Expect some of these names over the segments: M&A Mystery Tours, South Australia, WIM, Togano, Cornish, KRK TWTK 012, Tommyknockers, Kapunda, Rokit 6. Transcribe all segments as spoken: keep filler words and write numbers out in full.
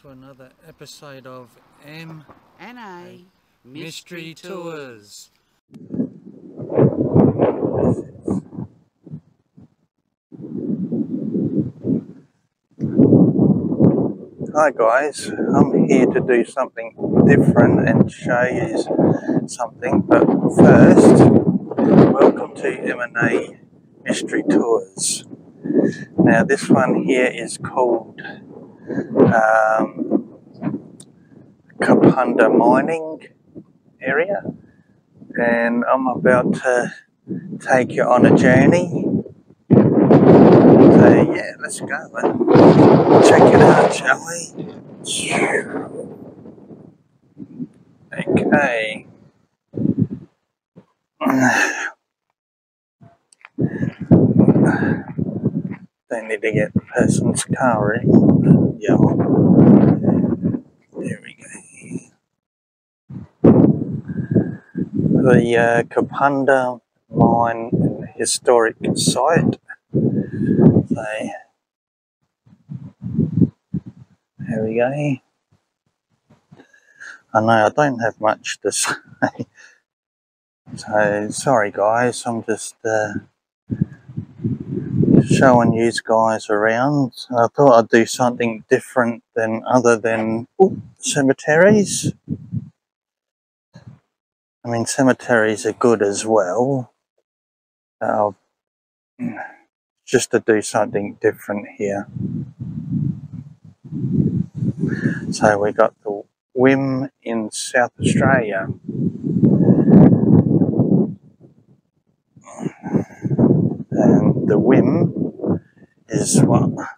to another episode of M and A Mystery Tours. Hi guys, I'm here to do something different and show you something, but first, welcome to M and A Mystery Tours. Now this one here is called um, Kapunda mining area, and I'm about to take you on a journey. So yeah, let's go and check it out, shall we? Okay. Don't need to get the person's car in. Yeah. There we go. The uh, Kapunda mine historic site. So, there we go. I know I don't have much to say, so sorry guys, I'm just uh, showing you guys around. I thought I'd do something different than other than ooh, cemeteries. I mean, cemeteries are good as well. Uh, just to do something different here. So we got the W I M in South Australia. And the W I M is what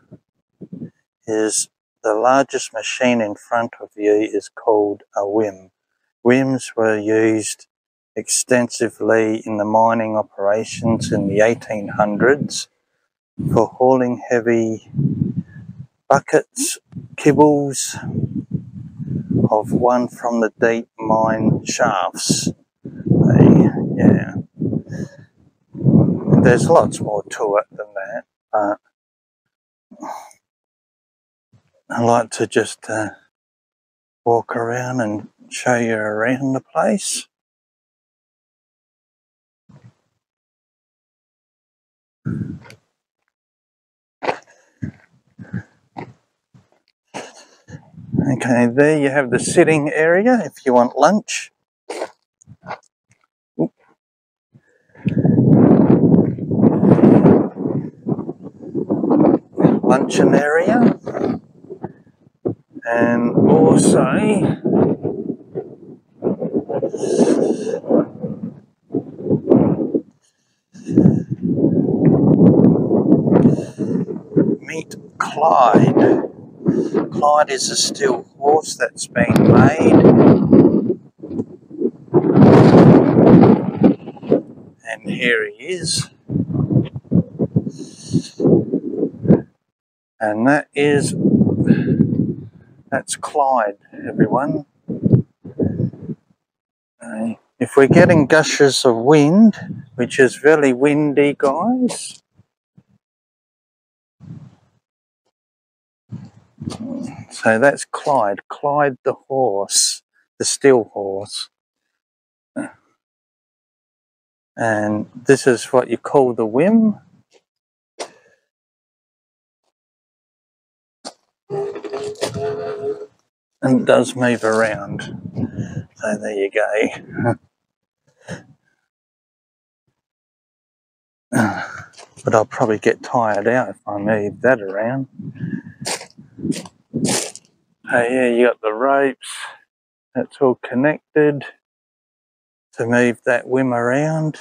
is the largest machine in front of you is called a W I M. W I Ms were used extensively in the mining operations in the eighteen hundreds. For hauling heavy buckets, kibbles of one from the deep mine shafts. They, yeah, there's lots more to it than that, but I like to just uh, walk around and show you around the place. Okay, there you have the sitting area if you want lunch. Oop. Luncheon area. And also meet Clyde. Clyde is a steel horse that's being made, and here he is, and that is that's Clyde, everyone. Uh, if we're getting gushes of wind, which is really windy, guys. So that's Clyde, Clyde the horse, the steel horse. And this is what you call the W I M. And it does move around. So there you go. But I'll probably get tired out if I move that around. Oh yeah, you got the ropes, that's all connected to move that W I M around.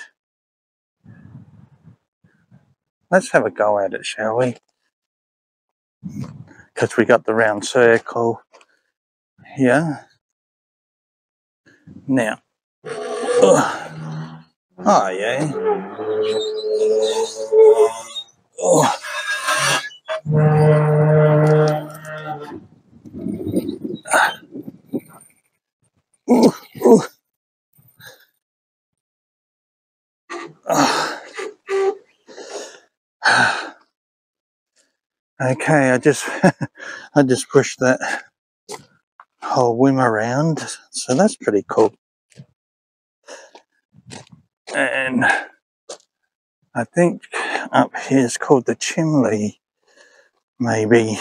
Let's have a go at it, shall we? Because we got the round circle here. Now, oh, oh yeah. Oh. Ooh, ooh. Oh. Okay, I just I just pushed that whole W I M around, so that's pretty cool. And I think up here is called the chimney, maybe.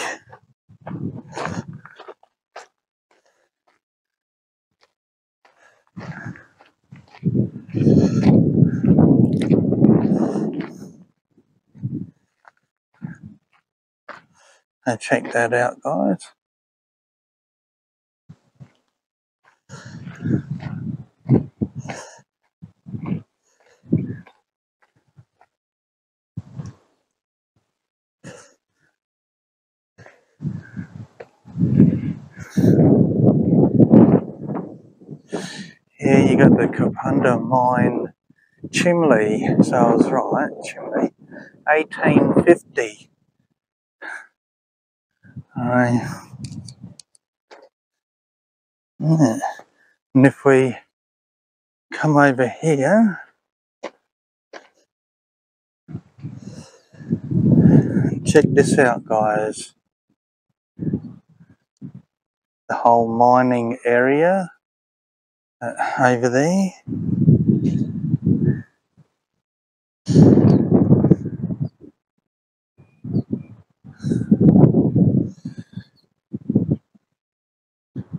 And check that out, guys. Yeah, you got the Kapunda mine chimney, so I was right, chimney, eighteen fifty. I, yeah. And if we come over here and check this out, guys, the whole mining area uh, over there.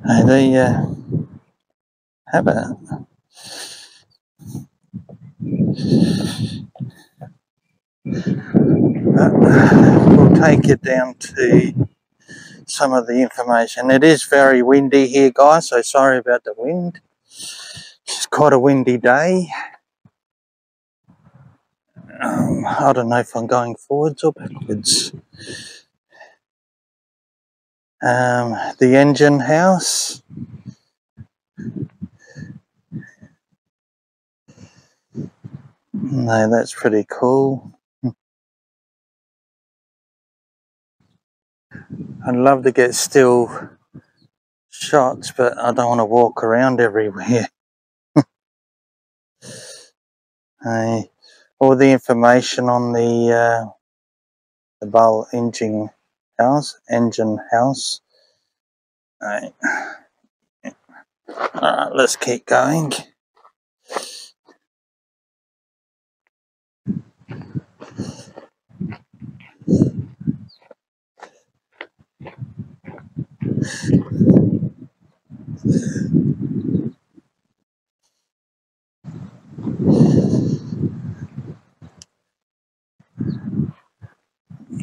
And there you uh, have it. But we'll take you down to some of the information. It is very windy here, guys, so sorry about the wind. It's quite a windy day. Um, I don't know if I'm going forwards or backwards. Um, the engine house. No, that's pretty cool. I'd love to get still shots, but I don't want to walk around everywhere. uh, all the information on the uh, the Bull engine. House, engine house. Alright, right, let's keep going.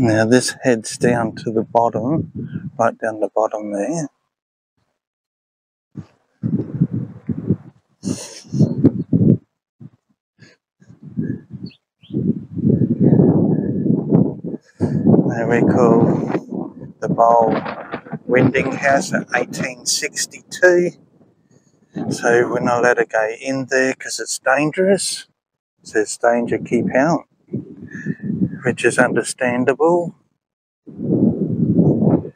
Now this heads down to the bottom, right down the bottom there. There we call the Bull Winding House at eighteen sixty-two. So we're not allowed to go in there because it's dangerous. It says danger, keep out, which is understandable. You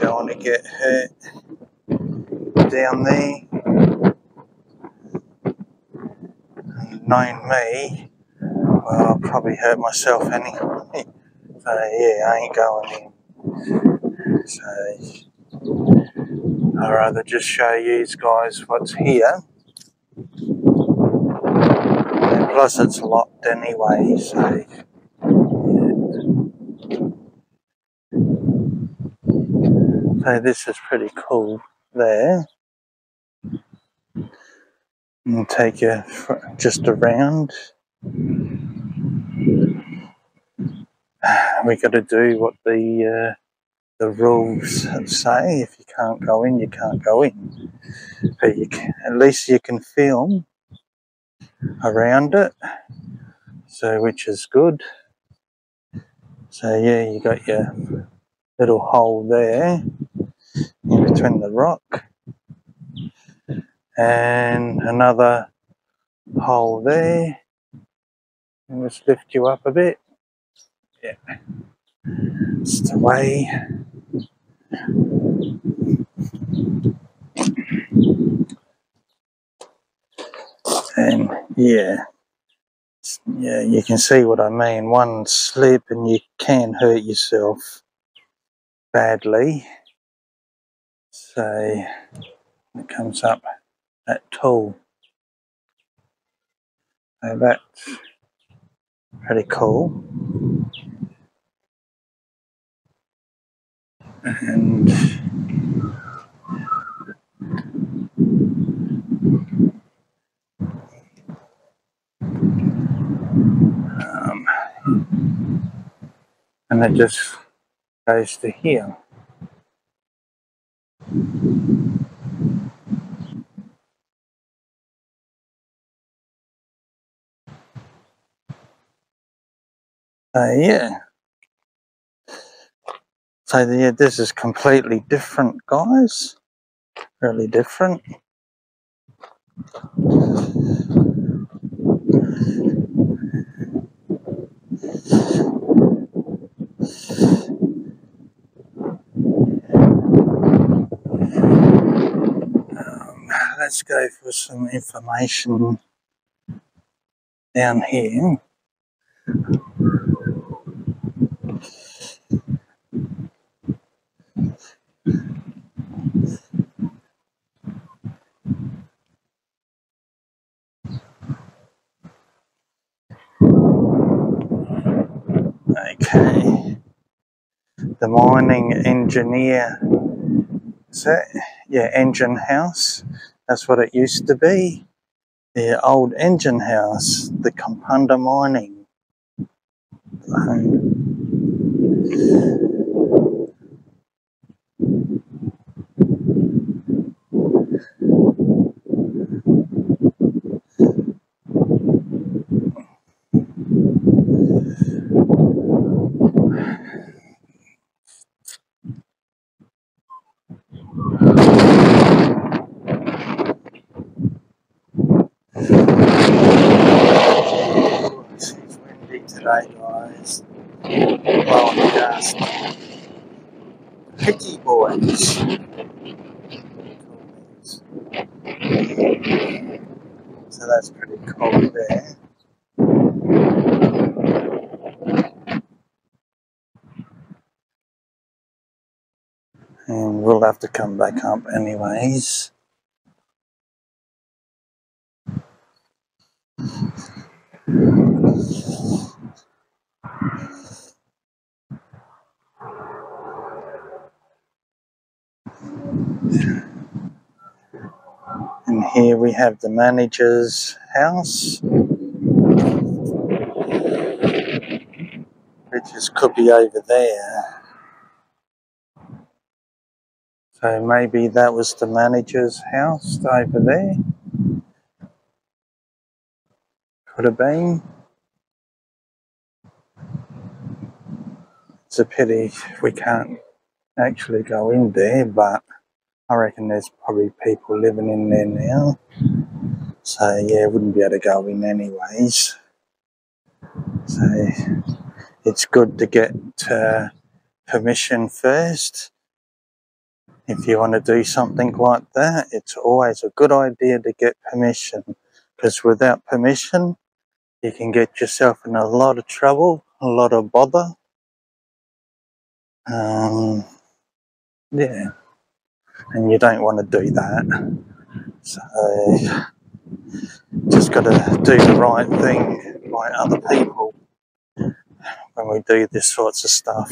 don't want to get hurt down there. And knowing me, well, I'll probably hurt myself anyway. So yeah, I ain't going in. So I'd rather just show you guys what's here. Plus it's locked anyway, so yeah. So this is pretty cool there. I'll take you just around. We got to do what the uh, the rules say. If you can't go in, you can't go in. But you can, at least you can film around it, so which is good. So yeah, you got your little hole there in between the rock, and another hole there, and just lift you up a bit. Yeah, it's the way. And yeah, yeah, you can see what I mean. One slip and you can hurt yourself badly. So it comes up that tall. So that's pretty cool. And um, and it just goes to here. Uh, yeah. So yeah, this is completely different, guys. Really different. Um, let's go for some information down here. Okay, the mining engineer, is that, yeah, engine house, that's what it used to be, the old engine house, the Kapunda mining. Um, Today, guys, well, just picky boys. So that's pretty cool there. And we'll have to come back up, anyways. And here we have the manager's house, which is could be over there. So maybe that was the manager's house over there. Could have been. It's a pity we can't actually go in there, but I reckon there's probably people living in there now. So yeah, wouldn't be able to go in anyways. So it's good to get uh, permission first. If you want to do something like that, it's always a good idea to get permission. Because without permission, you can get yourself in a lot of trouble, a lot of bother. Um, yeah. And you don't want to do that, so just got to do the right thing by other people when we do this sorts of stuff.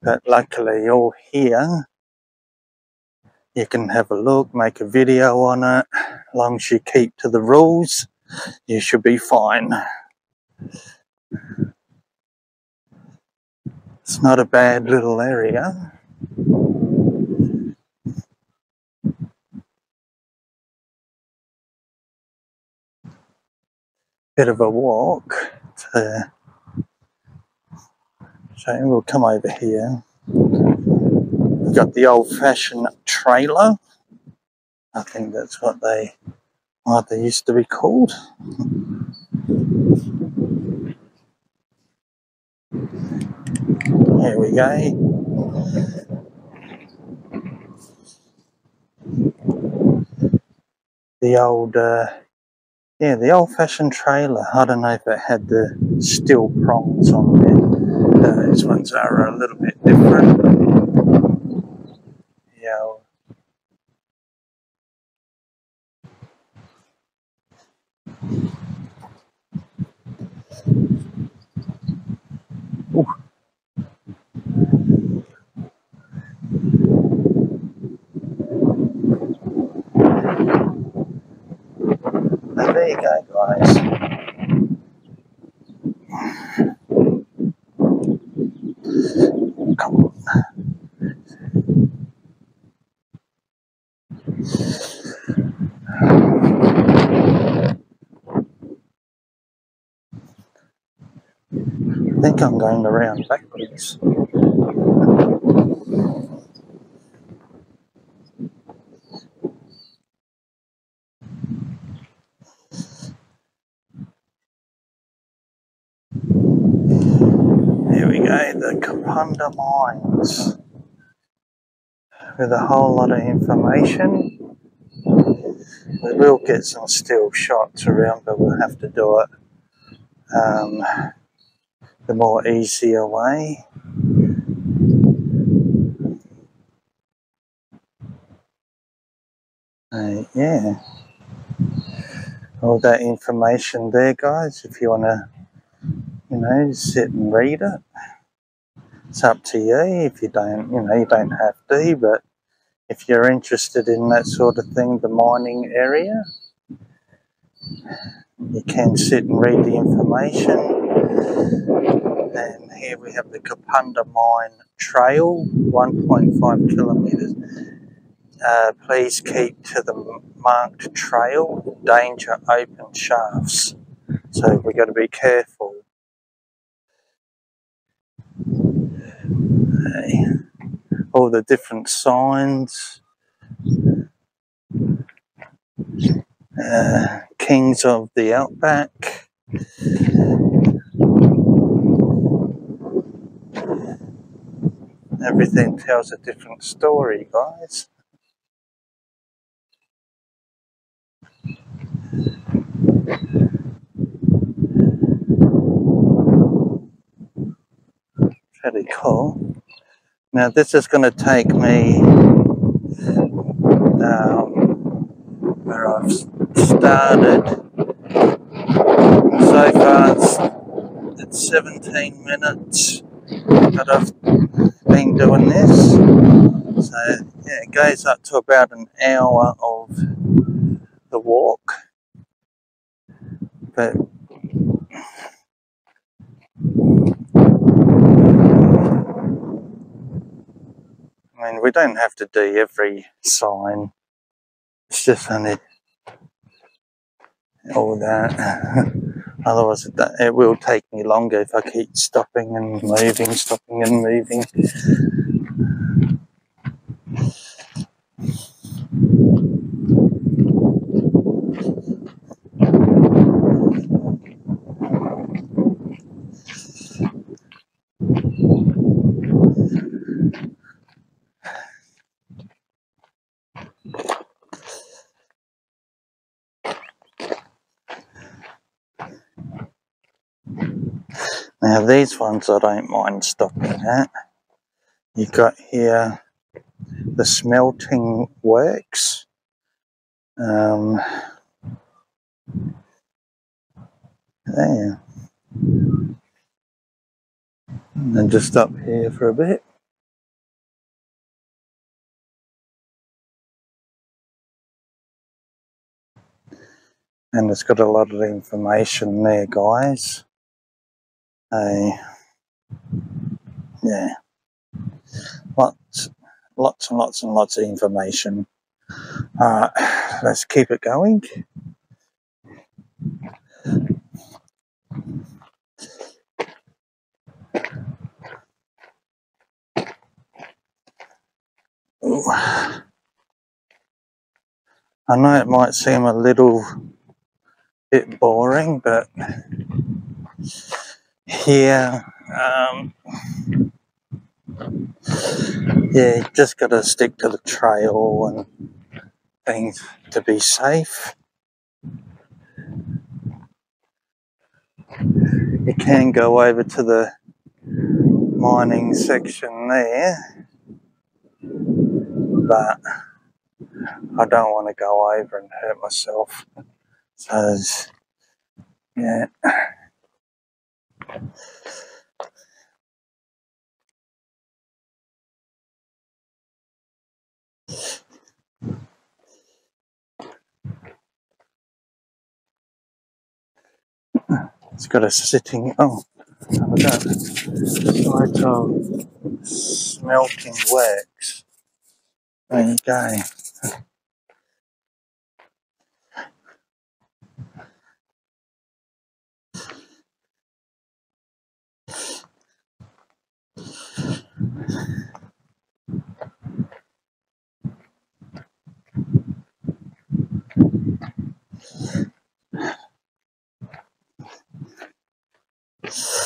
But luckily, all here, you can have a look, make a video on it. As long as you keep to the rules, you should be fine. It's not a bad little area. Bit of a walk to, so we'll come over here. We've got the old-fashioned trailer, I think that's what they what they used to be called. Here we go. The old, uh, yeah, the old-fashioned trailer. I don't know if it had the steel prongs on it. Those ones are a little bit different. there you go, guys. Come on. I think I'm going around backwards. There we go, the Kapunda mines, with a whole lot of information. We will get some still shots around, but we'll have to do it um, the more easier way. Uh, yeah, all that information there, guys, if you want to, you know, sit and read it. It's up to you. If you don't, you know, you don't have to, but if you're interested in that sort of thing, the mining area, you can sit and read the information. And here we have the Kapunda Mine Trail, one point five kilometres. Uh, please keep to the marked trail, danger open shafts. So we've got to be careful. Okay. All the different signs, uh, kings of the outback, everything tells a different story, guys. Pretty cool. Now this is going to take me um, where I've started. So far it's, it's seventeen minutes that I've been doing this. So yeah, it goes up to about an hour of the walk. But I mean, we don't have to do every sign, it's just only all that. Otherwise it, it will take me longer if I keep stopping and moving, stopping and moving. Now these ones I don't mind stopping at. You've got here the smelting works. Um, there. And then just stop here for a bit. And it's got a lot of information there, guys. Uh, yeah, lots, lots and lots and lots of information. Alright, let's keep it going. Ooh. I know it might seem a little bit boring, but here, um, yeah, just got to stick to the trail and things to be safe. You can go over to the mining section there, but I don't want to go over and hurt myself. So, yeah. It's got a sitting, oh, have a go. Site of smelting works. There you go. Okay,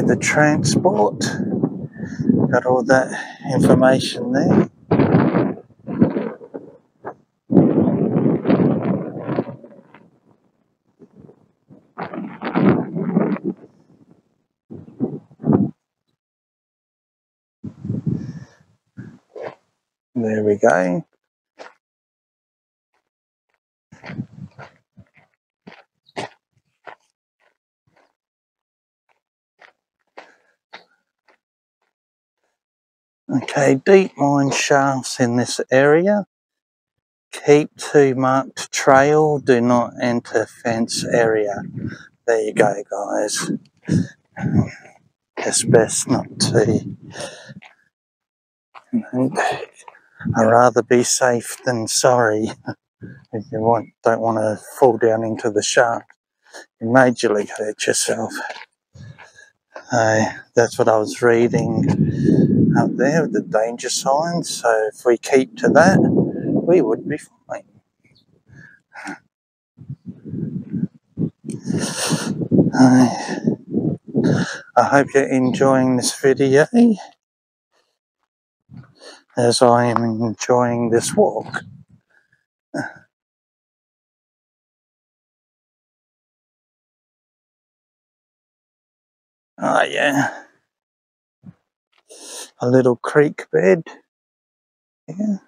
the transport, got all that information there. There we go. Okay, deep mine shafts in this area. Keep to marked trail, do not enter fence area. There you go, guys. It's best not to. And I'd rather be safe than sorry. If you want, don't want to fall down into the shaft, you majorly hurt yourself. Uh, that's what I was reading up there, the danger signs. So if we keep to that, we would be fine. Uh, I hope you're enjoying this video, as I am enjoying this walk. Oh yeah, a little creek bed, yeah,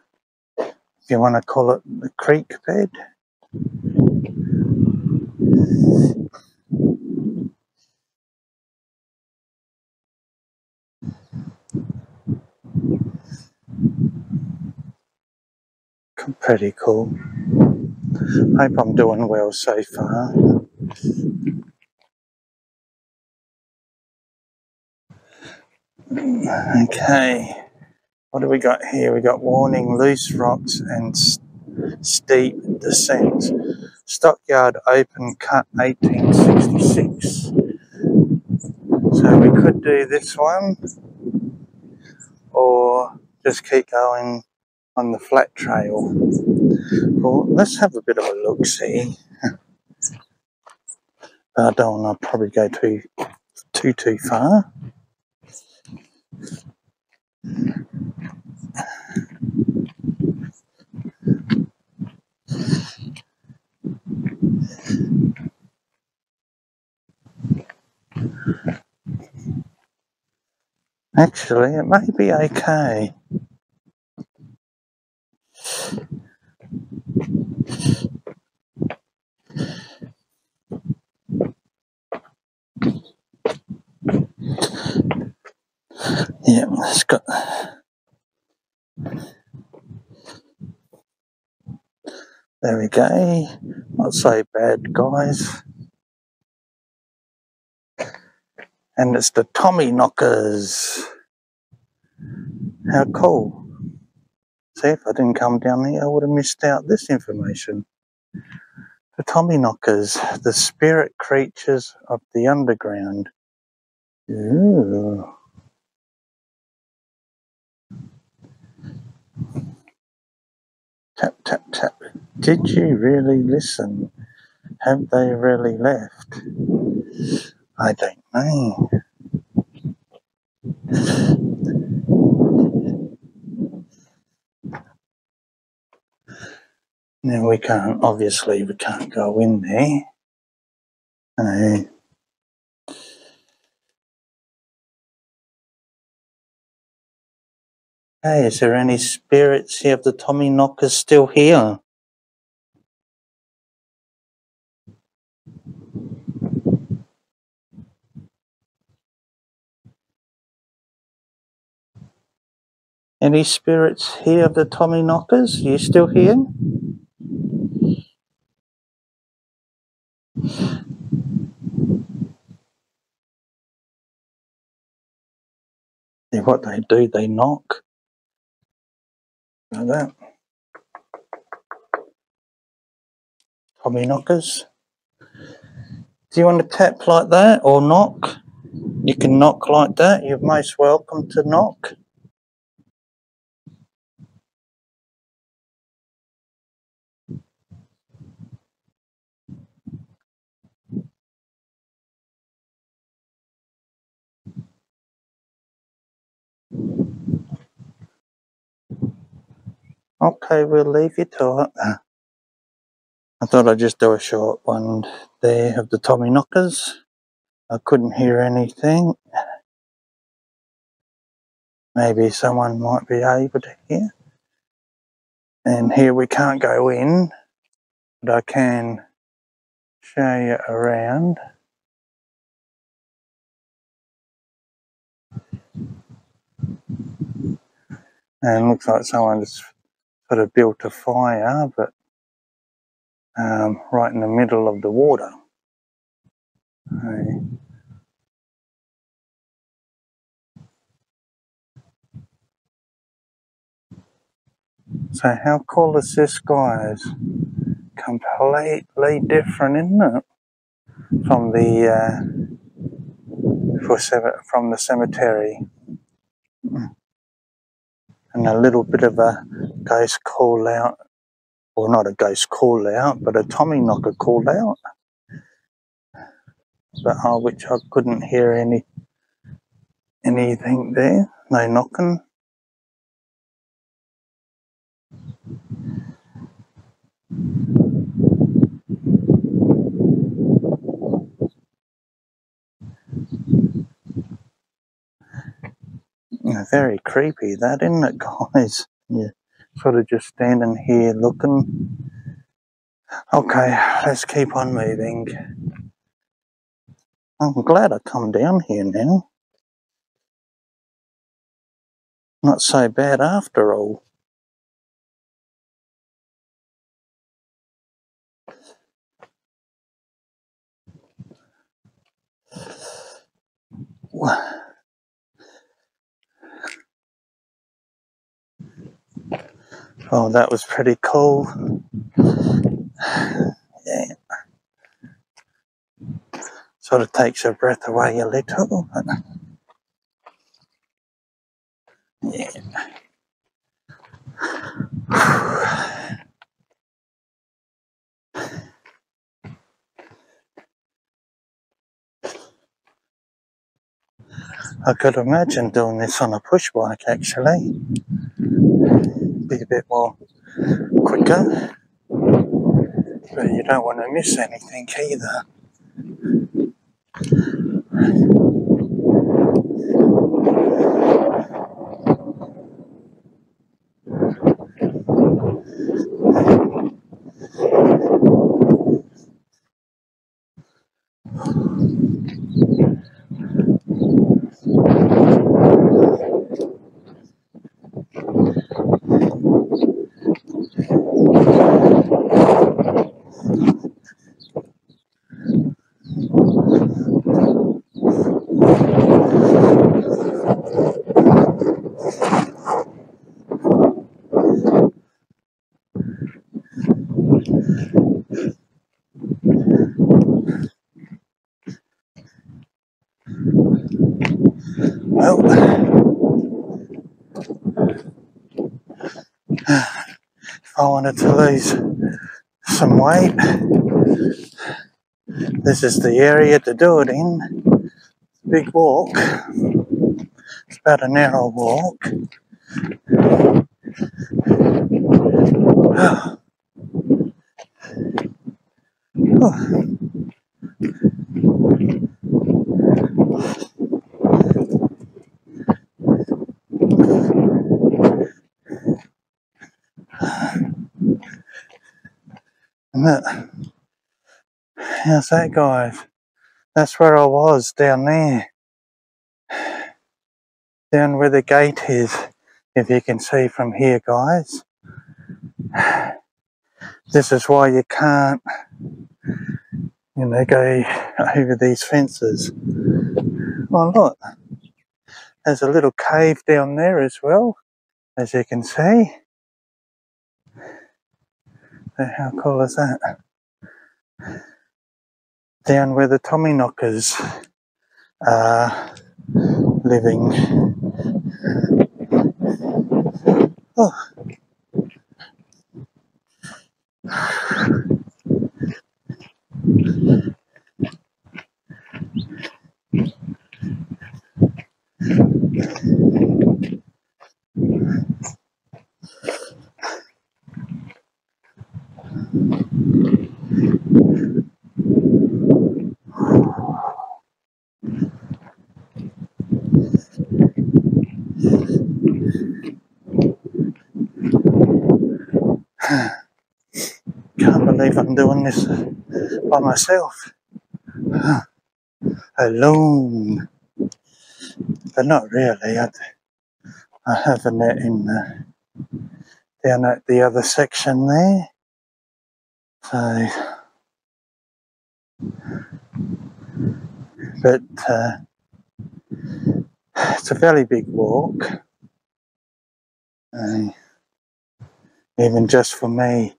if you want to call it the creek bed. Pretty cool. Hope I'm doing well so far. Okay, what do we got here? We got warning, loose rocks and st steep descents. Stockyard open cut eighteen sixty-six. So we could do this one or just keep going on the flat trail. Well, let's have a bit of a look see. I don't want to probably go too too too far. Actually, it may be okay. Yeah, it's got there we go. Not so bad, guys. And it's the Tommyknockers. How cool. See, if I didn't come down here, I would have missed out this information. The Tommyknockers, the spirit creatures of the underground. Ooh. Tap, tap, tap. Did you really listen? Have they really left? I don't know. Now we can't, obviously we can't go in there. Uh, Hey, is there any spirits here of the Tommyknockers still here? Any spirits here of the Tommyknockers? Are you still here? And what they do, they knock. Like that. Tommyknockers. Do you want to tap like that or knock? You can knock like that. You're most welcome to knock. Okay, we'll leave you to it. I thought I'd just do a short one there of the Tommyknockers. I couldn't hear anything. Maybe someone might be able to hear. And here we can't go in, but I can show you around. And it looks like someone's sort of built a fire, but um, right in the middle of the water. Okay. So how cool is this, guys? Completely different, isn't it? From the uh, for from the cemetery. And a little bit of a ghost call out, or well, not a ghost call out, but a Tommyknocker call out, but oh, which I couldn't hear any anything there, no knocking. Very creepy, that, isn't it, guys? Yeah, sort of just standing here looking. Okay, let's keep on moving. I'm glad I come down here now. Not so bad after all. What? Oh, that was pretty cool. Yeah. Sort of takes your breath away a little, but yeah. I could imagine doing this on a push bike, actually. Be a bit more quicker, but you don't want to miss anything either. I wanted to lose some weight. This is the area to do it in. Big walk. It's about a narrow walk. Oh. Oh. How's that, guys? That's where I was, down there. Down where the gate is. If you can see from here, guys, this is why you can't, you know, go over these fences. Oh, look, there's a little cave down there as well, as you can see. How cool is that? Down where the Tommyknockers are living. Oh. Can't believe I'm doing this by myself, alone, but not really. I, I have a net in the, down at the other section there, so, but uh, it's a fairly big walk, uh, even just for me.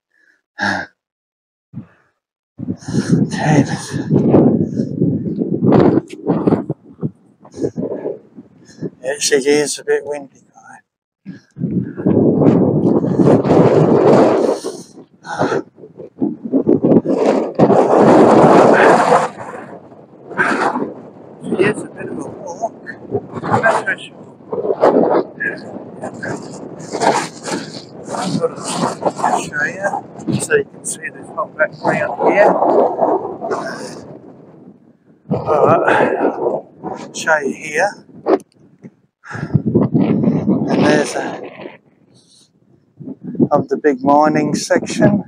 Okay, let's... It actually is a bit windy, guy. Right? It's a bit of a walk, that's for sure. Yeah. I've got a show you. So you can see this whole background here. Alright, show you here. And there's a of the big mining section.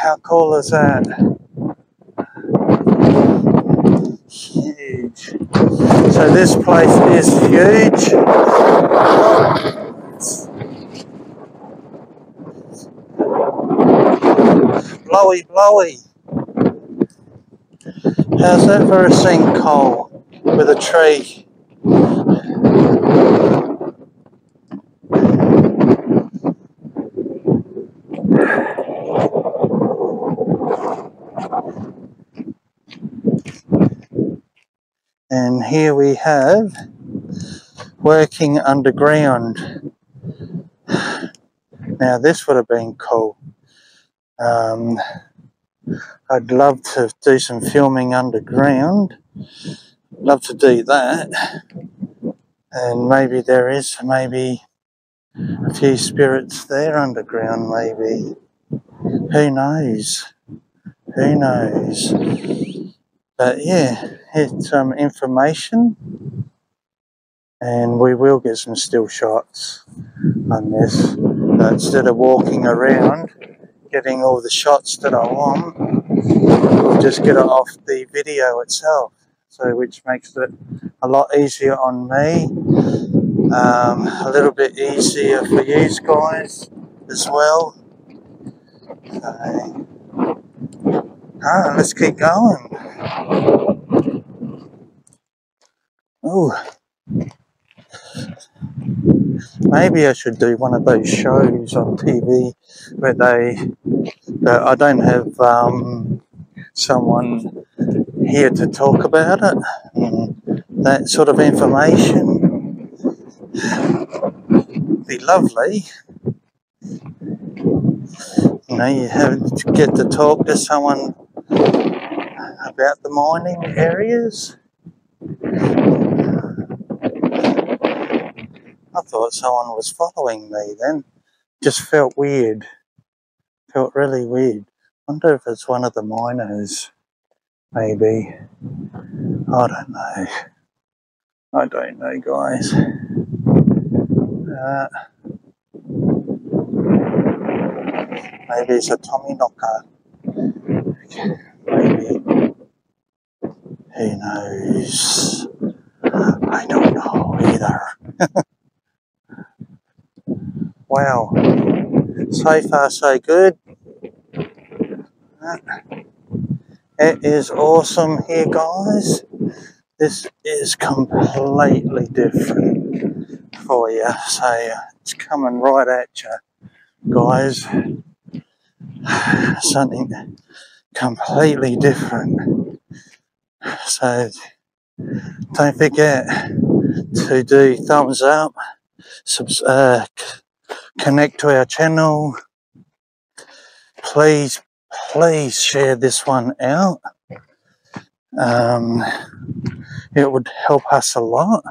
How cool is that? Huge. So this place is huge. Blowy, blowy. How's that for a sinkhole with a tree? And here we have working underground. Now this would have been cool. Um, I'd love to do some filming underground. Love to do that. And maybe there is maybe a few spirits there underground maybe. Who knows? Who knows? But yeah. It's um, information, and we will get some still shots on this. But instead of walking around getting all the shots that I want, we'll just get it off the video itself, so which makes it a lot easier on me, um, a little bit easier for you guys as well. So, ah, let's keep going. Oh, maybe I should do one of those shows on T V where they, uh, I don't have um, someone here to talk about it, and that sort of information would be lovely. You know, you have to get to talk to someone about the mining areas. I thought someone was following me then. Just felt weird. Felt really weird. Wonder if it's one of the miners. Maybe. I don't know. I don't know, guys. Uh, maybe it's a Tommyknocker. Maybe. Who knows? I don't know either. Wow. So far, so good. It is awesome here, guys. This is completely different for you. So it's coming right at you, guys. Something completely different. So don't forget to do thumbs up, subs uh, connect to our channel. Please, please share this one out. Um, it would help us a lot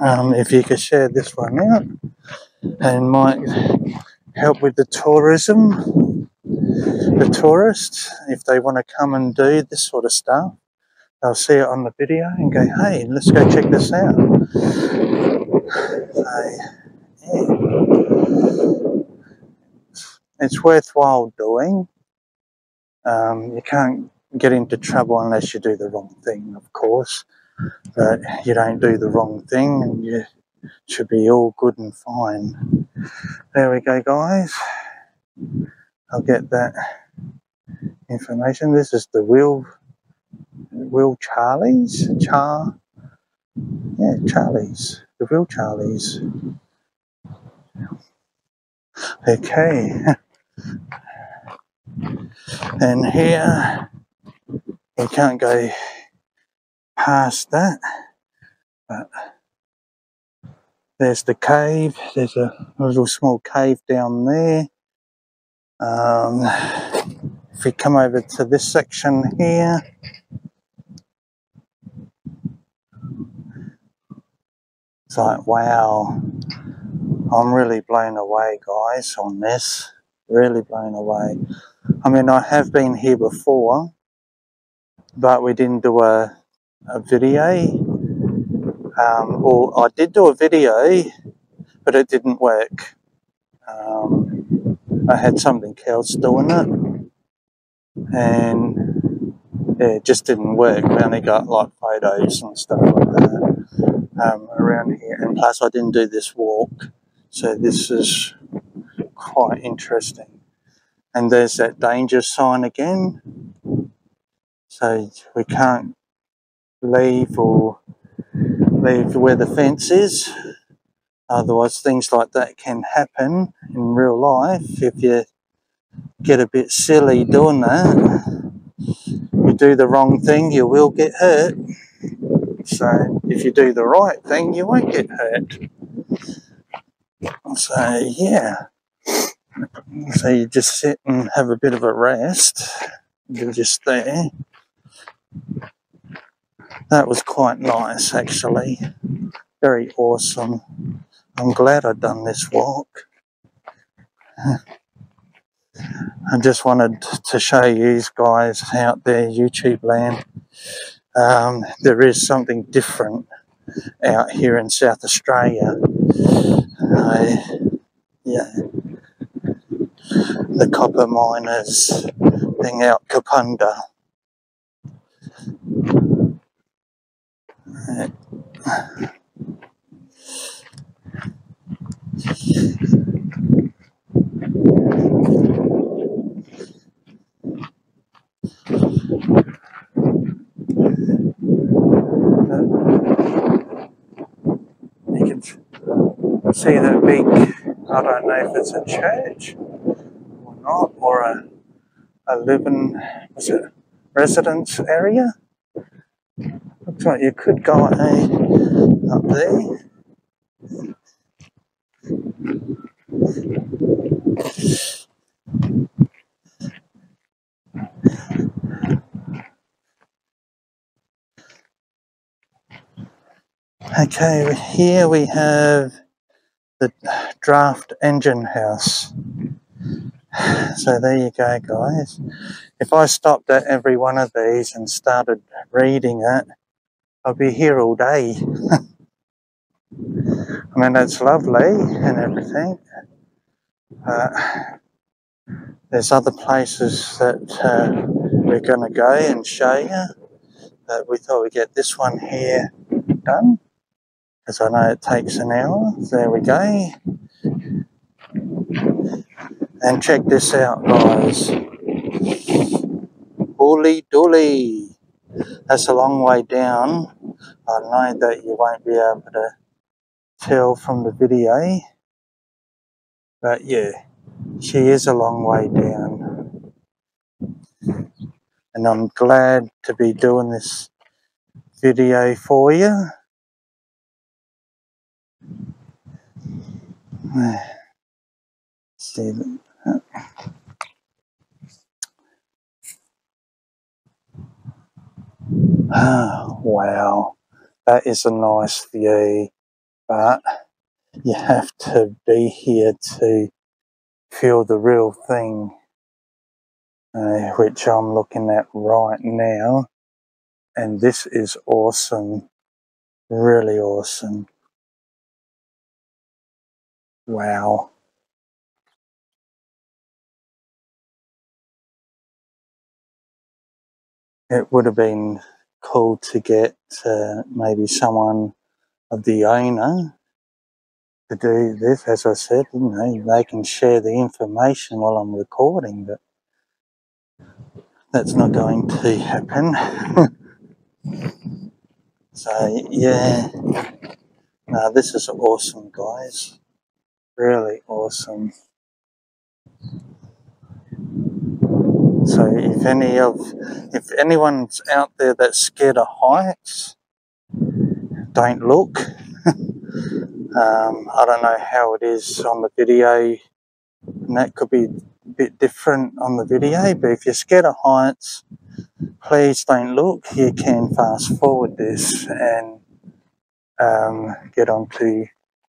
um, if you could share this one out, and it might help with the tourism, the tourists, if they want to come and do this sort of stuff. They'll see it on the video and go, hey, let's go check this out. So, yeah. It's worthwhile doing. Um, you can't get into trouble unless you do the wrong thing, of course. But you don't do the wrong thing and you should be all good and fine. There we go, guys. I'll get that information. This is the wheel. Will Charlie's? Char? Yeah, Charlie's. The real Charlie's. Okay. And here, we can't go past that. But there's the cave. There's a little small cave down there. Um, if we come over to this section here, it's like, wow, I'm really blown away, guys, on this. Really blown away. I mean, I have been here before, but we didn't do a, a video. Um, or I did do a video, but it didn't work. Um, I had something else doing it, and yeah, it just didn't work. We only got, like, photos and stuff like that. Um, around here, and plus I didn't do this walk, so this is quite interesting. And there's that danger sign again, so we can't leave or leave where the fence is, otherwise things like that can happen in real life. If you get a bit silly doing that, you do the wrong thing, you will get hurt. So if you do the right thing, you won't get hurt. So yeah, so you just sit and have a bit of a rest. You're just there. That was quite nice, actually. Very awesome. I'm glad I've done this walk. I just wanted to show you guys out there, YouTube land. Um, there is something different out here in South Australia. Uh, yeah, the copper miners being out Kapunda. Uh, You can see that big, I don't know if it's a church or not, or a, a living, was it residence area? Looks like you could go up there. Okay, here we have the draft engine house. So there you go, guys. If I stopped at every one of these and started reading it, I'd be here all day. I mean, that's lovely and everything. But there's other places that uh, we're going to go and show you. that we thought we'd get this one here done, because I know it takes an hour. There we go. And check this out, guys. Hooly dooly. That's a long way down. I know that you won't be able to tell from the video, but yeah, she is a long way down. And I'm glad to be doing this video for you. See that. Oh, wow, that is a nice view, but you have to be here to feel the real thing, uh, which I'm looking at right now, and this is awesome, really awesome. Wow. It would have been cool to get uh, maybe someone of the owner to do this, as I said, you know, they can share the information while I'm recording, but that's not going to happen. So, yeah, no, this is awesome, guys. Really awesome. So if any of, if anyone's out there that's scared of heights, don't look. um, I don't know how it is on the video, and that could be a bit different on the video, but if you're scared of heights, please don't look. You can fast forward this and um, get onto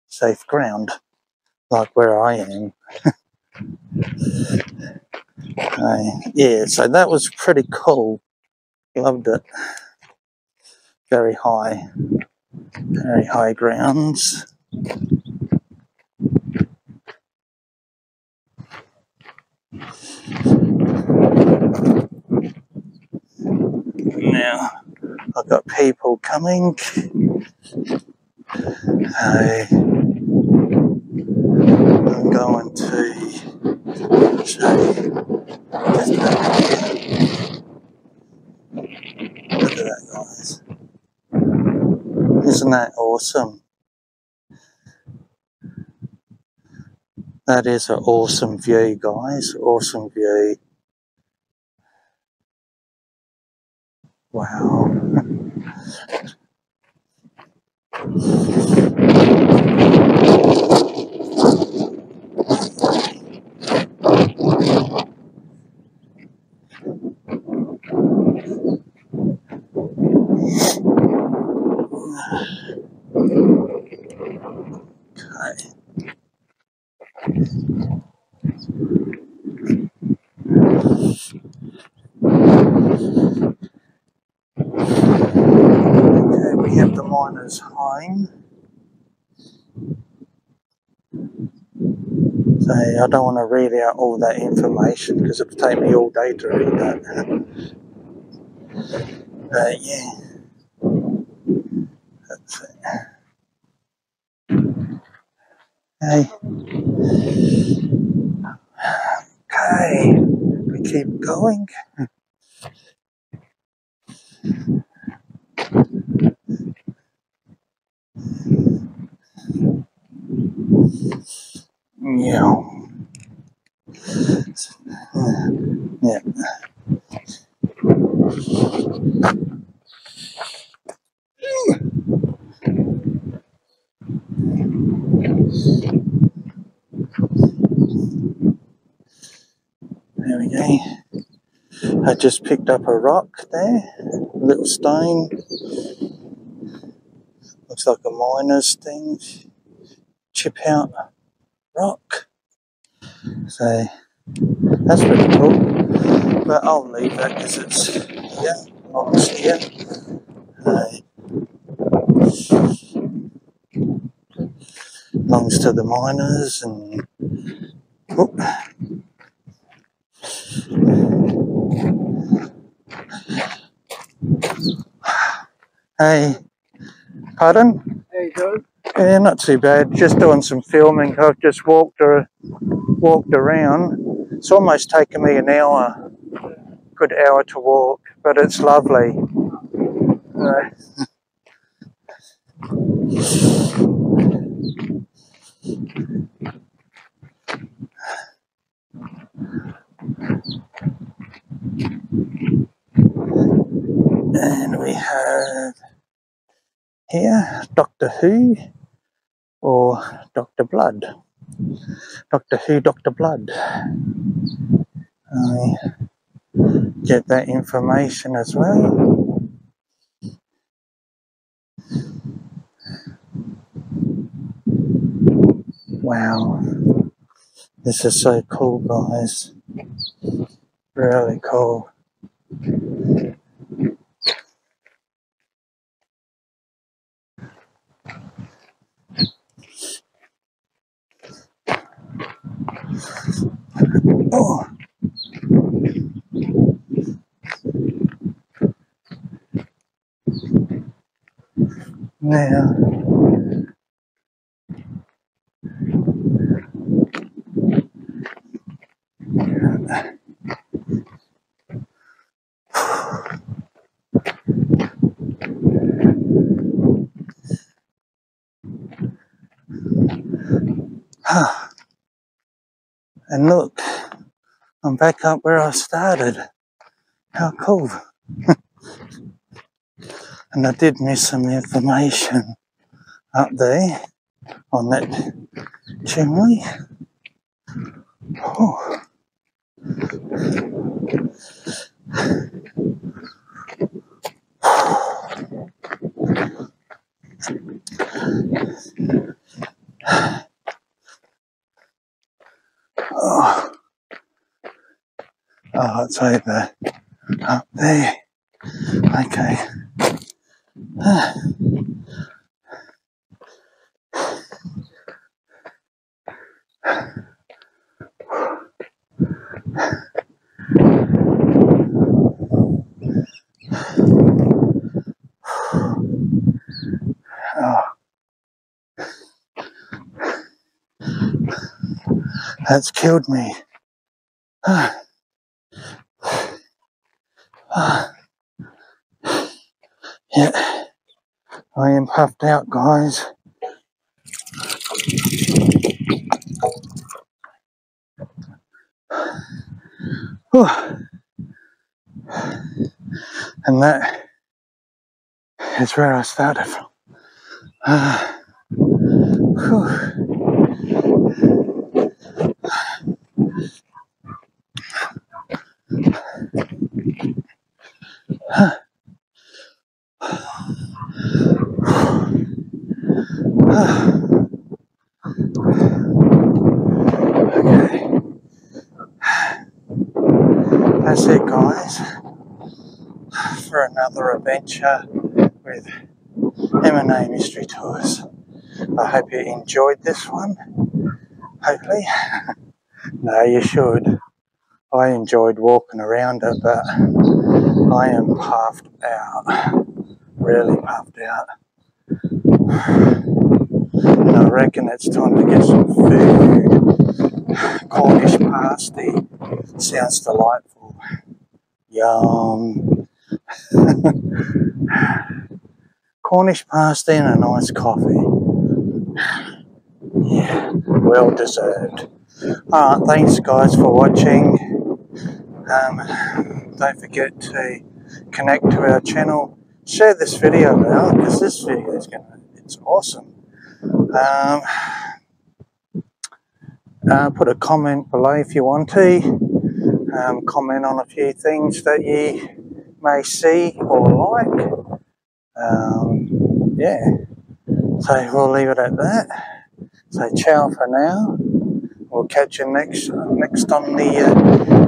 safe ground, like where I am. Uh, yeah, so that was pretty cool. Loved it. Very high, very high grounds. Now I've got people coming. Uh, I'm going to show you. Look at that, guys. Isn't that awesome? That is an awesome view, guys. Awesome view. Wow. Home. So I don't want to read out all that information because it would take me all day to read that. But yeah, that's it. Okay. Okay, we keep going. Yeah. Yeah. There we go. I just picked up a rock there, a little stone. Looks like a miner's thing. Chip out rock. So that's pretty cool. But I'll leave that because it's here, almost here. Uh, belongs to the miners and whoop. Hey, pardon? How you doing? Yeah, not too bad. Just doing some filming. I've just walked or walked around. It's almost taken me an hour, good hour to walk, but it's lovely. Uh, and we have here Doctor Who or Doctor Blood. Doctor Who, Doctor Blood. I get that information as well. Wow, this is so cool, guys. Really cool. Oh. Now, and look, I'm back up where I started. How cool. And I did miss some information up there on that chimney. Oh. Oh. Oh, it's over up there. Okay. Ah. Oh. That's killed me. Ah. Ah. Yeah, I am puffed out, guys. Whew. And that is where I started from. Ah. Huh. Okay. That's it, guys, for another adventure with M and A Mystery Tours. I hope you enjoyed this one. Hopefully. No, you should. I enjoyed walking around it, but I am puffed out, really puffed out. And I reckon it's time to get some food. Cornish pasty, sounds delightful. Yum. Cornish pasty and a nice coffee. Yeah, well deserved. Alright, thanks guys for watching. Um, don't forget to connect to our channel. Share this video now, because this video is gonna, it's awesome. Um, uh, put a comment below if you want to. Um, comment on a few things that you may see or like. Um, yeah, so we'll leave it at that. So ciao for now. We'll catch you next next on the uh